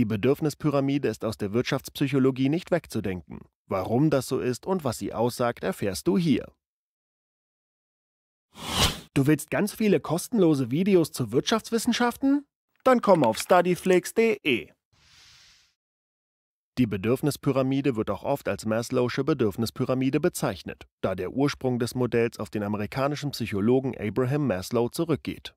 Die Bedürfnispyramide ist aus der Wirtschaftspsychologie nicht wegzudenken. Warum das so ist und was sie aussagt, erfährst du hier. Du willst ganz viele kostenlose Videos zu Wirtschaftswissenschaften? Dann komm auf studyflix.de. Die Bedürfnispyramide wird auch oft als maslowsche Bedürfnispyramide bezeichnet, da der Ursprung des Modells auf den amerikanischen Psychologen Abraham Maslow zurückgeht.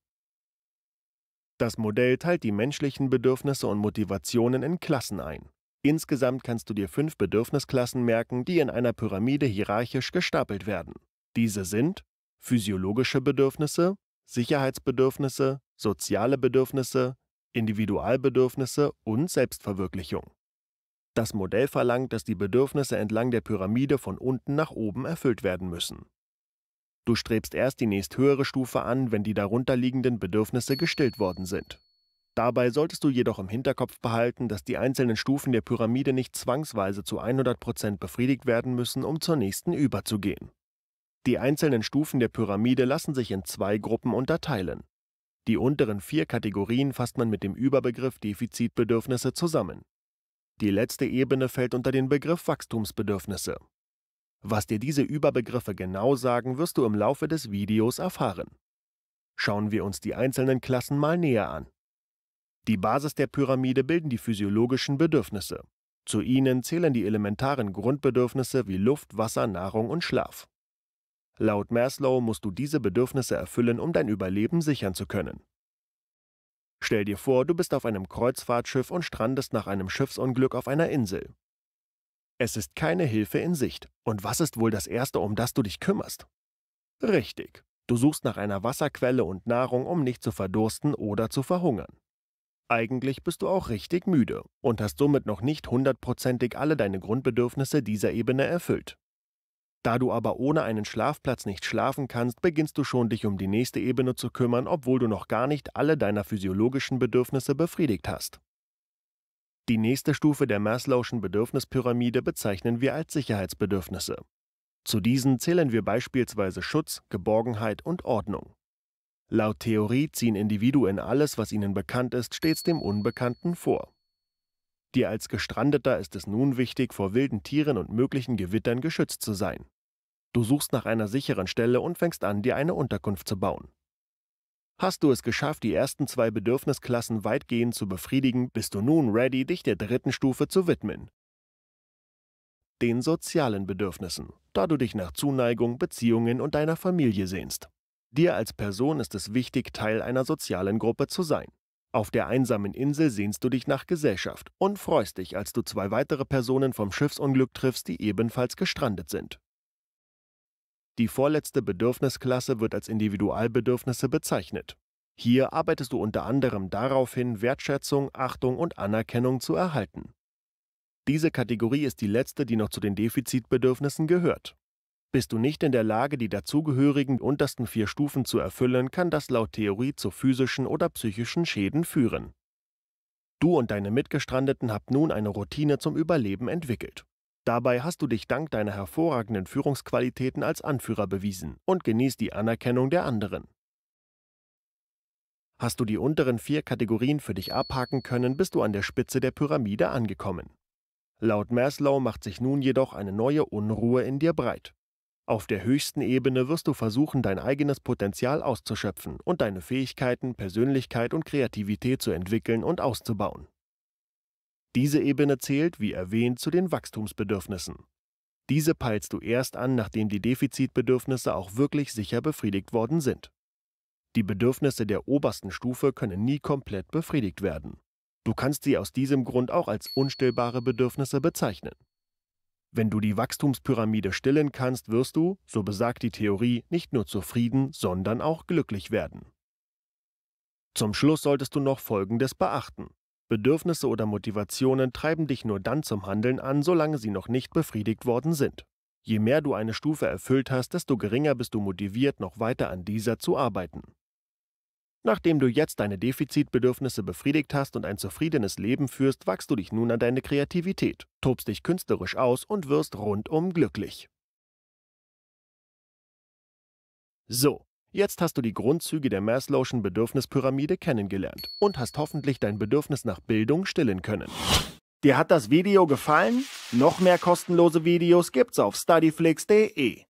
Das Modell teilt die menschlichen Bedürfnisse und Motivationen in Klassen ein. Insgesamt kannst du dir 5 Bedürfnisklassen merken, die in einer Pyramide hierarchisch gestapelt werden. Diese sind physiologische Bedürfnisse, Sicherheitsbedürfnisse, soziale Bedürfnisse, Individualbedürfnisse und Selbstverwirklichung. Das Modell verlangt, dass die Bedürfnisse entlang der Pyramide von unten nach oben erfüllt werden müssen. Du strebst erst die nächsthöhere Stufe an, wenn die darunterliegenden Bedürfnisse gestillt worden sind. Dabei solltest du jedoch im Hinterkopf behalten, dass die einzelnen Stufen der Pyramide nicht zwangsweise zu 100% befriedigt werden müssen, um zur nächsten überzugehen. Die einzelnen Stufen der Pyramide lassen sich in 2 Gruppen unterteilen. Die unteren 4 Kategorien fasst man mit dem Überbegriff Defizitbedürfnisse zusammen. Die letzte Ebene fällt unter den Begriff Wachstumsbedürfnisse. Was dir diese Überbegriffe genau sagen, wirst du im Laufe des Videos erfahren. Schauen wir uns die einzelnen Klassen mal näher an. Die Basis der Pyramide bilden die physiologischen Bedürfnisse. Zu ihnen zählen die elementaren Grundbedürfnisse wie Luft, Wasser, Nahrung und Schlaf. Laut Maslow musst du diese Bedürfnisse erfüllen, um dein Überleben sichern zu können. Stell dir vor, du bist auf einem Kreuzfahrtschiff und strandest nach einem Schiffsunglück auf einer Insel. Es ist keine Hilfe in Sicht. Und was ist wohl das Erste, um das du dich kümmerst? Richtig, du suchst nach einer Wasserquelle und Nahrung, um nicht zu verdursten oder zu verhungern. Eigentlich bist du auch richtig müde und hast somit noch nicht 100%ig alle deine Grundbedürfnisse dieser Ebene erfüllt. Da du aber ohne einen Schlafplatz nicht schlafen kannst, beginnst du schon, dich um die nächste Ebene zu kümmern, obwohl du noch gar nicht alle deiner physiologischen Bedürfnisse befriedigt hast. Die nächste Stufe der Maslow'schen Bedürfnispyramide bezeichnen wir als Sicherheitsbedürfnisse. Zu diesen zählen wir beispielsweise Schutz, Geborgenheit und Ordnung. Laut Theorie ziehen Individuen alles, was ihnen bekannt ist, stets dem Unbekannten vor. Dir als Gestrandeter ist es nun wichtig, vor wilden Tieren und möglichen Gewittern geschützt zu sein. Du suchst nach einer sicheren Stelle und fängst an, dir eine Unterkunft zu bauen. Hast du es geschafft, die ersten 2 Bedürfnisklassen weitgehend zu befriedigen, bist du nun ready, dich der dritten Stufe zu widmen. Den sozialen Bedürfnissen, da du dich nach Zuneigung, Beziehungen und deiner Familie sehnst. Dir als Person ist es wichtig, Teil einer sozialen Gruppe zu sein. Auf der einsamen Insel sehnst du dich nach Gesellschaft und freust dich, als du 2 weitere Personen vom Schiffsunglück triffst, die ebenfalls gestrandet sind. Die vorletzte Bedürfnisklasse wird als Individualbedürfnisse bezeichnet. Hier arbeitest du unter anderem darauf hin, Wertschätzung, Achtung und Anerkennung zu erhalten. Diese Kategorie ist die letzte, die noch zu den Defizitbedürfnissen gehört. Bist du nicht in der Lage, die dazugehörigen untersten 4 Stufen zu erfüllen, kann das laut Theorie zu physischen oder psychischen Schäden führen. Du und deine Mitgestrandeten habt nun eine Routine zum Überleben entwickelt. Dabei hast du dich dank deiner hervorragenden Führungsqualitäten als Anführer bewiesen und genießt die Anerkennung der anderen. Hast du die unteren 4 Kategorien für dich abhaken können, bist du an der Spitze der Pyramide angekommen. Laut Maslow macht sich nun jedoch eine neue Unruhe in dir breit. Auf der höchsten Ebene wirst du versuchen, dein eigenes Potenzial auszuschöpfen und deine Fähigkeiten, Persönlichkeit und Kreativität zu entwickeln und auszubauen. Diese Ebene zählt, wie erwähnt, zu den Wachstumsbedürfnissen. Diese peilst du erst an, nachdem die Defizitbedürfnisse auch wirklich sicher befriedigt worden sind. Die Bedürfnisse der obersten Stufe können nie komplett befriedigt werden. Du kannst sie aus diesem Grund auch als unstillbare Bedürfnisse bezeichnen. Wenn du die Wachstumspyramide stillen kannst, wirst du, so besagt die Theorie, nicht nur zufrieden, sondern auch glücklich werden. Zum Schluss solltest du noch Folgendes beachten. Bedürfnisse oder Motivationen treiben dich nur dann zum Handeln an, solange sie noch nicht befriedigt worden sind. Je mehr du eine Stufe erfüllt hast, desto geringer bist du motiviert, noch weiter an dieser zu arbeiten. Nachdem du jetzt deine Defizitbedürfnisse befriedigt hast und ein zufriedenes Leben führst, wachst du dich nun an deine Kreativität, tobst dich künstlerisch aus und wirst rundum glücklich. So, Jetzt hast du die Grundzüge der maslowschen Bedürfnispyramide kennengelernt und hast hoffentlich dein Bedürfnis nach Bildung stillen können. Dir hat das Video gefallen? Noch mehr kostenlose Videos gibt's auf studyflix.de.